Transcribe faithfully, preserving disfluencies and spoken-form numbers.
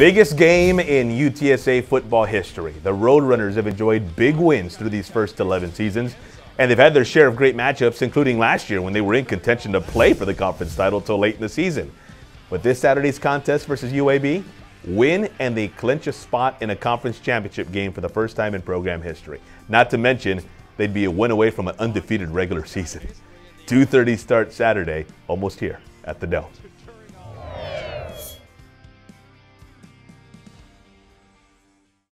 Biggest game in U T S A football history. The Roadrunners have enjoyed big wins through these first eleven seasons, and they've had their share of great matchups, including last year when they were in contention to play for the conference title till late in the season. With this Saturday's contest versus U A B, win and they clinch a spot in a conference championship game for the first time in program history. Not to mention, they'd be a win away from an undefeated regular season. two thirty start Saturday, almost here at the Dell.